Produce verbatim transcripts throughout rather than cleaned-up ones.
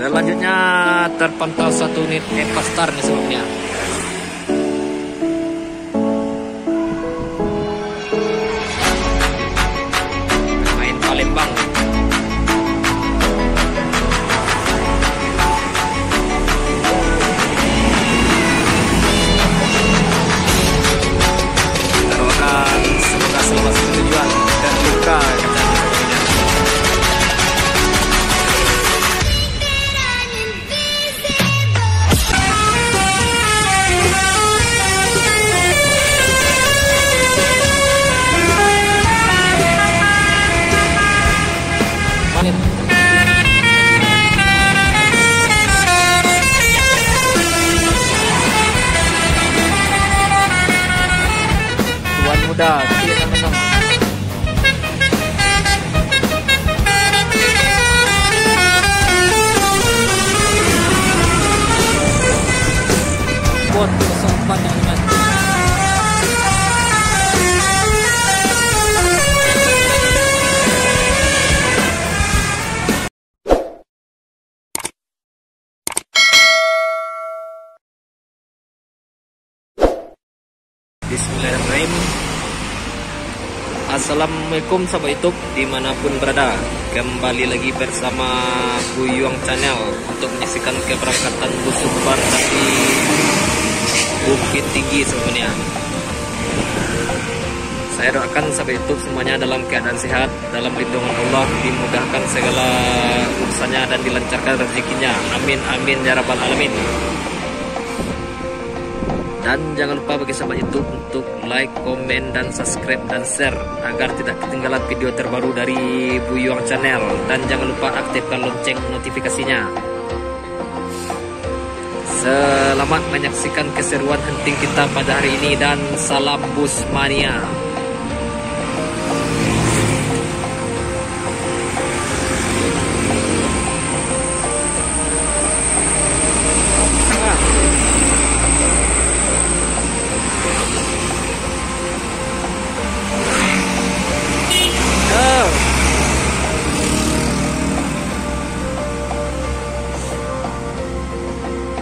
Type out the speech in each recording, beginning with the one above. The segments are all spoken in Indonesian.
Selanjutnya terpantau satu unit Epastar nih sebelumnya. Main Palembang. Kita doakan semoga selamat tujuan dan luka. Dah, sama-sama. Buat kesempatan yang dimaksud. Bismillahirrahmanirrahim. Assalamualaikum sahabat YouTube dimanapun berada. Kembali lagi bersama Bu Yuang Channel untuk menyaksikan keberangkatan bus Sumbar dari Bukittinggi sebenarnya. Saya doakan sahabat YouTube semuanya dalam keadaan sehat, dalam lindungan Allah, dimudahkan segala urusannya dan dilancarkan rezekinya. Amin amin ya rabbal alamin. Dan jangan lupa bagi sahabat YouTube untuk like, komen, dan subscribe, dan share agar tidak ketinggalan video terbaru dari Bu Yuang Channel. Dan jangan lupa aktifkan lonceng notifikasinya. Selamat menyaksikan keseruan penting kita pada hari ini dan salam Busmania.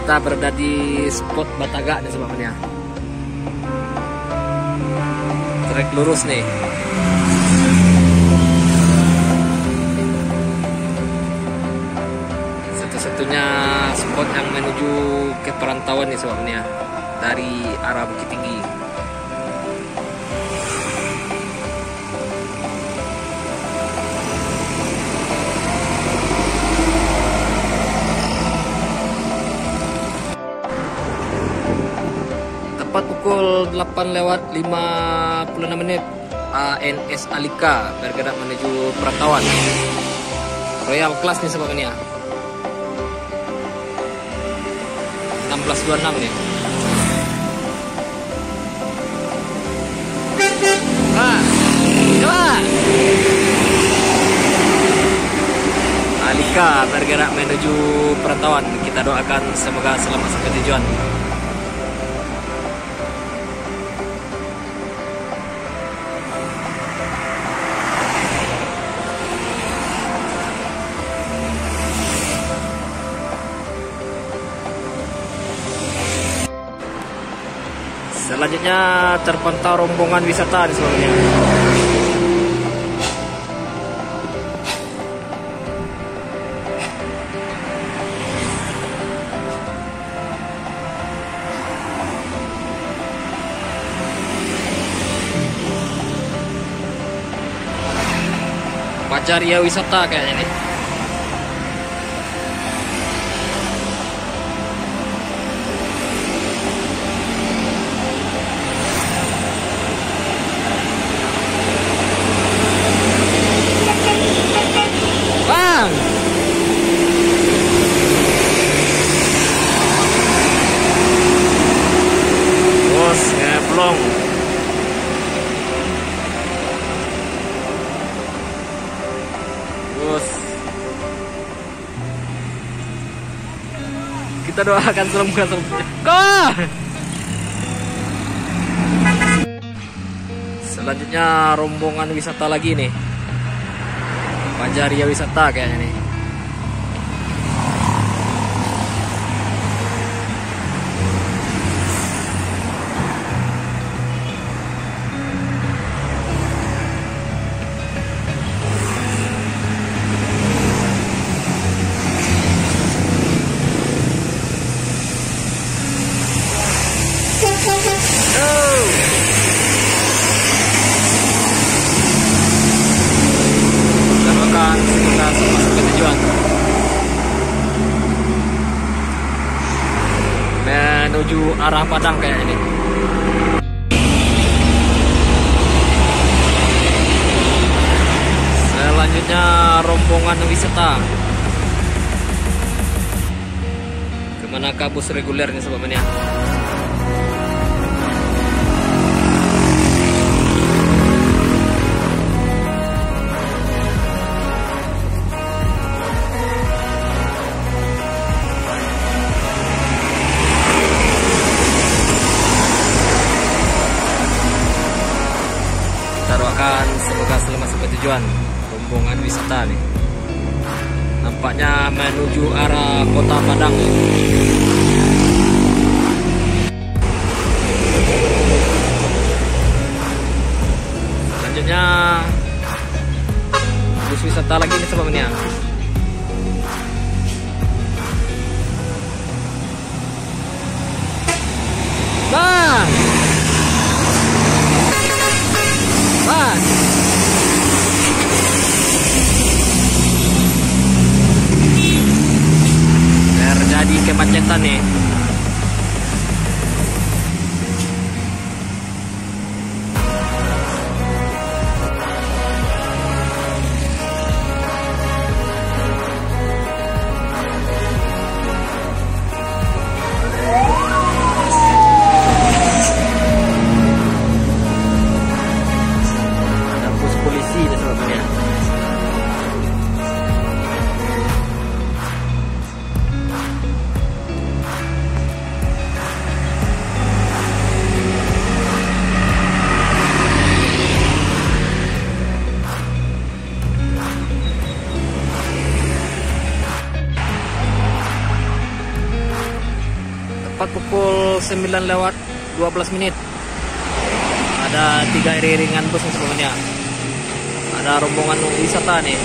Kita berada di spot Bataga nih sebabnya. Trek lurus nih. Satu-satunya spot yang menuju ke perantauan nih sebabnya dari arah Bukittinggi. Pukul delapan lewat lima puluh enam menit A N S Alika bergerak menuju Perantauan Royal Class nih sebabnya enam belas dua puluh enam nih. Nah, coba Alika bergerak menuju Perantauan. Kita doakan semoga selamat sampai tujuan. Selanjutnya terpantau rombongan wisata di sebelumnya. Pacaria wisata kayaknya nih. Kita doakan semoga semuanya. Kok? Selanjutnya rombongan wisata lagi nih. Panjaria wisata kayaknya nih. menuju arah Padang kayak ini. Selanjutnya rombongan wisata. Kemanakah bus regulernya sobat mania? Semoga selamat sampai tujuan. Rombongan wisata nih nampaknya menuju arah kota Padang. Selanjutnya bus wisata lagi nih sobat mania. Bang terjadi kemacetan nih. Pukul sembilan lewat dua belas menit ada tiga iringan bus sebelumnya. Ada rombongan wisata nih.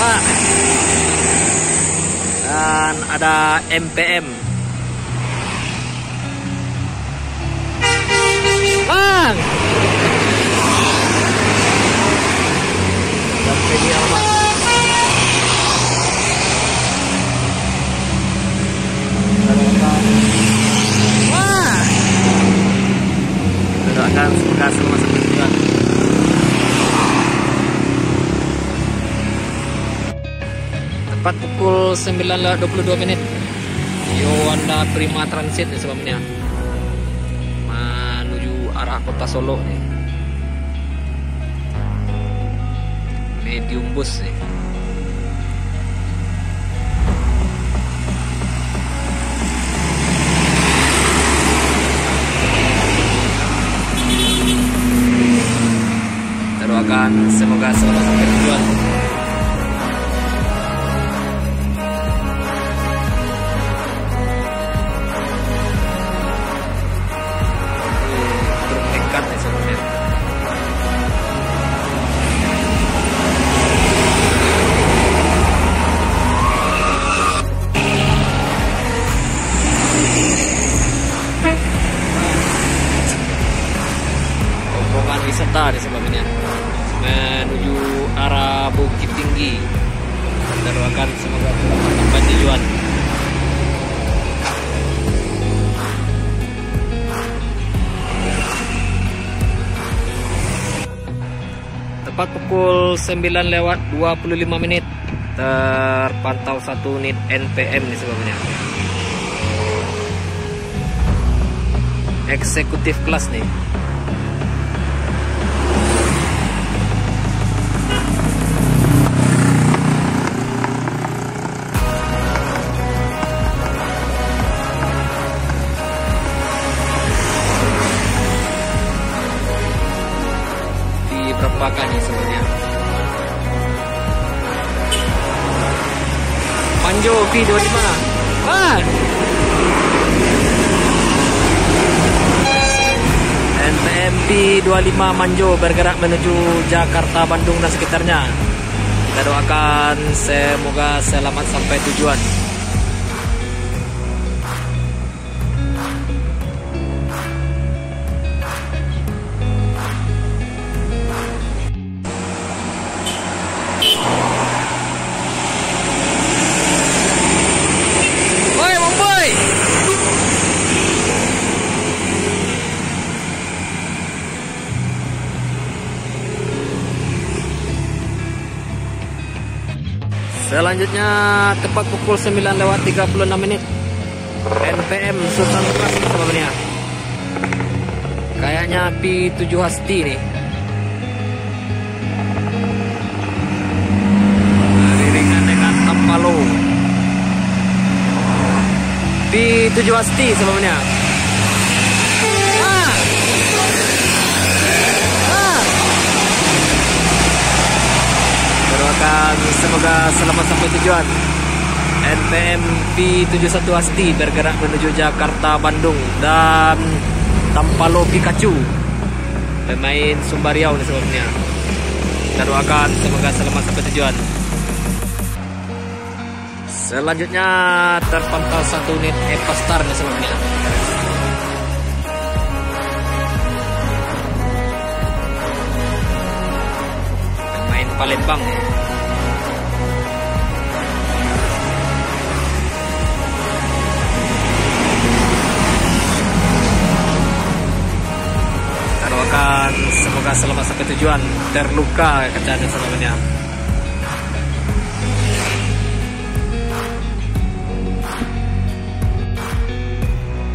Wah. Dan ada M P M. Bang. Dan P D L. Wah, kita akan segera masuk ke tujuan. Tepat pukul sembilan lewat dua puluh dua menit. Yoanda Prima Transit nih sebelumnya menuju arah kota Solo nih. Medium bus nih. Semoga selamat sampai tujuan. Berdekat nih sebenarnya. Rombongan wisata di sebelahnya menuju arah Bukittinggi. Doakan semoga sampai tujuan. Tepat pukul sembilan lewat dua puluh lima menit terpantau satu unit N P M di sebelahnya. Eksekutif kelas nih. Berapakahnya sebenarnya? Manjo V dua lima. Wah. N P M V dua lima Manjo bergerak menuju Jakarta, Bandung dan sekitarnya. Kita doakan semoga selamat sampai tujuan. Woi, Bang Boy. Selanjutnya tepat pukul sembilan lewat tiga puluh enam menit N P M Susantras sebenarnya. Kayaknya P tujuh Hasti nih. Beriringan dengan Tempalo. P tujuh Hasti sebenarnya. Ah. Ah. Doakan semoga selamat sampai tujuan. N P M V tujuh satu Hasti bergerak menuju Jakarta, Bandung dan Tampalo Pikachu, pemain Sumbar Riau sebelumnya. Kita doakan semoga selamat sampai tujuan. Selanjutnya terpantau satu unit Epastar sebelumnya. Pemain Palembang. Semoga selamat sampai tujuan. Terluka kerjaan selamanya.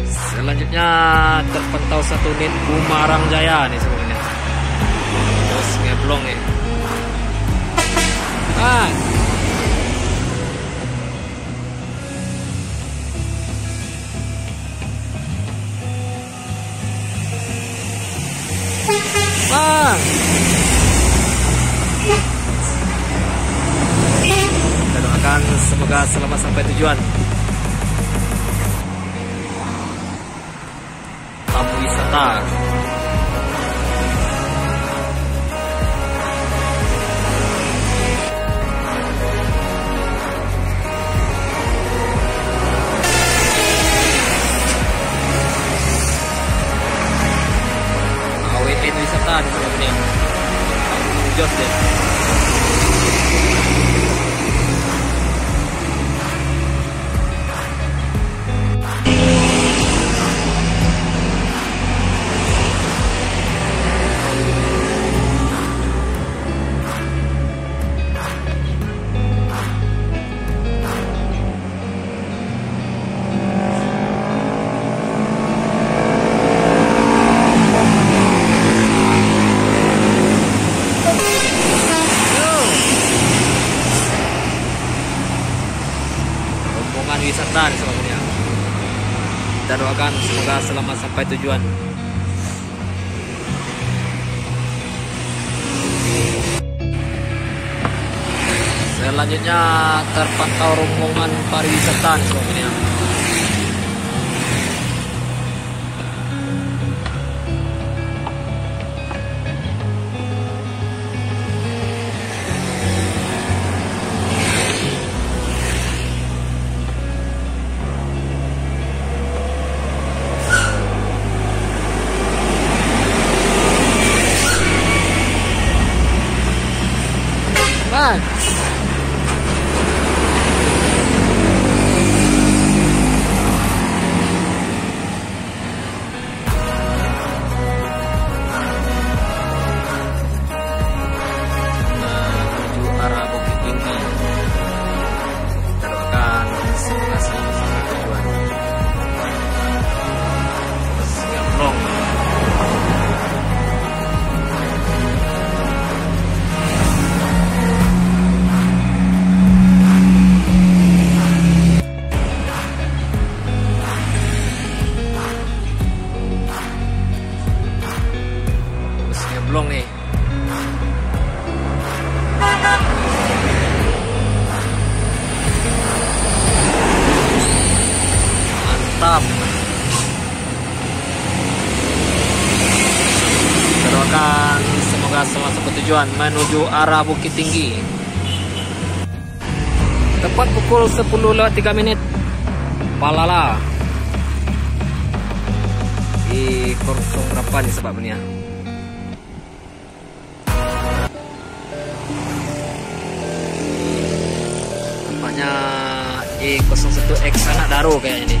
Selanjutnya terpantau satu unit Gumarang Jaya nih sebenarnya. Terus ngeblong ya. Ah. Ah. Kita doakan semoga selamat sampai tujuan. Tamu wisata. Wisata semuanya. Kita doakan semoga selamat sampai tujuan. Selanjutnya terpantau rombongan pariwisata semuanya. Doakan semoga selamat sampai tujuan menuju arah Bukittinggi. Tepat pukul sepuluh lewat tiga menit Palala. Di korsong berapa nih sebabnya? Namanya E nol satu X anak Daru kayaknya nih.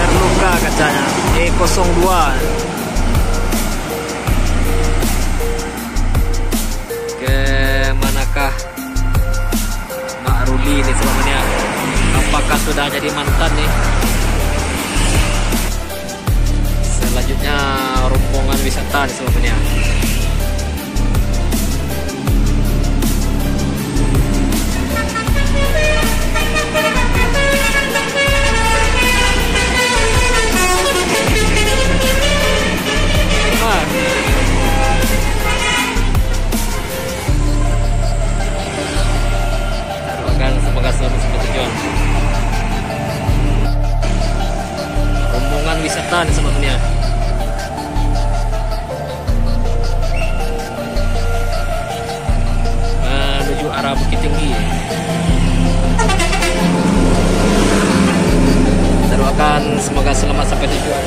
Terluka kacanya E nol dua. Ke manakah Mak Ruli ini sebenarnya? Apakah sudah jadi mantan nih? Selanjutnya rombongan wisata di sebenarnya. Rombongan wisata nih sebenarnya. Menuju arah Bukittinggi. Kita doakan semoga selamat sampai tujuan.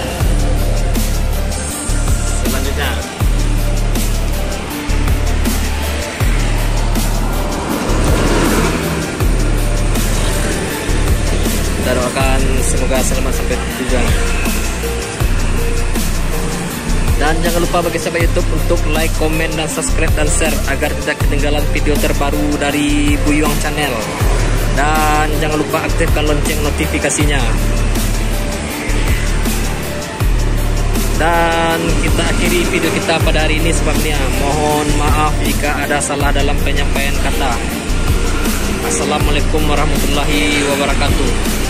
Selanjutnya kita doakan semoga selamat sampai tujuan. Dan jangan lupa bagi sahabat YouTube untuk like, komen, dan subscribe dan share agar tidak ketinggalan video terbaru dari Bu Yuang Channel. Dan jangan lupa aktifkan lonceng notifikasinya. Dan kita akhiri video kita pada hari ini sebabnya. Mohon maaf jika ada salah dalam penyampaian kata. Assalamualaikum warahmatullahi wabarakatuh.